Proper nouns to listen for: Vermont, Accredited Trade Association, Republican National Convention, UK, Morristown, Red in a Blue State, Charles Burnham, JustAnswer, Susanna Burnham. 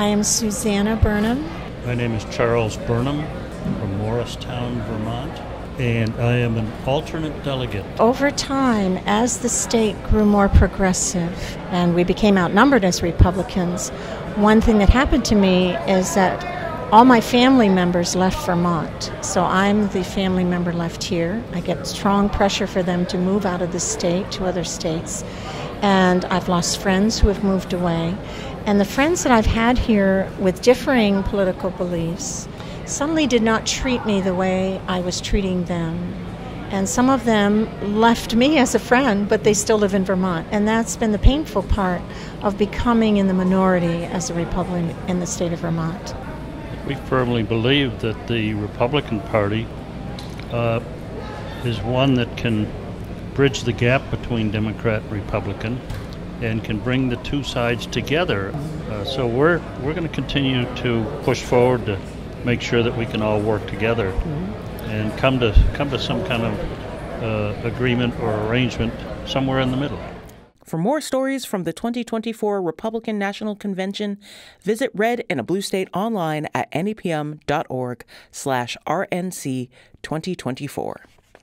I am Susanna Burnham. My name is Charles Burnham from Morristown, Vermont, and I am an alternate delegate. Over time, as the state grew more progressive and we became outnumbered as Republicans, one thing that happened to me is that all my family members left Vermont, so I'm the family member left here. I get strong pressure for them to move out of the state to other states, and I've lost friends who have moved away. And the friends that I've had here with differing political beliefs suddenly did not treat me the way I was treating them. And some of them left me as a friend, but they still live in Vermont. And that's been the painful part of becoming in the minority as a Republican in the state of Vermont. We firmly believe that the Republican Party is one that can bridge the gap between Democrat and Republican and can bring the two sides together. So we're going to continue to push forward to make sure that we can all work together and come to some kind of agreement or arrangement somewhere in the middle. For more stories from the 2024 Republican National Convention, visit Red in a Blue State online at nepm.org/RNC2024.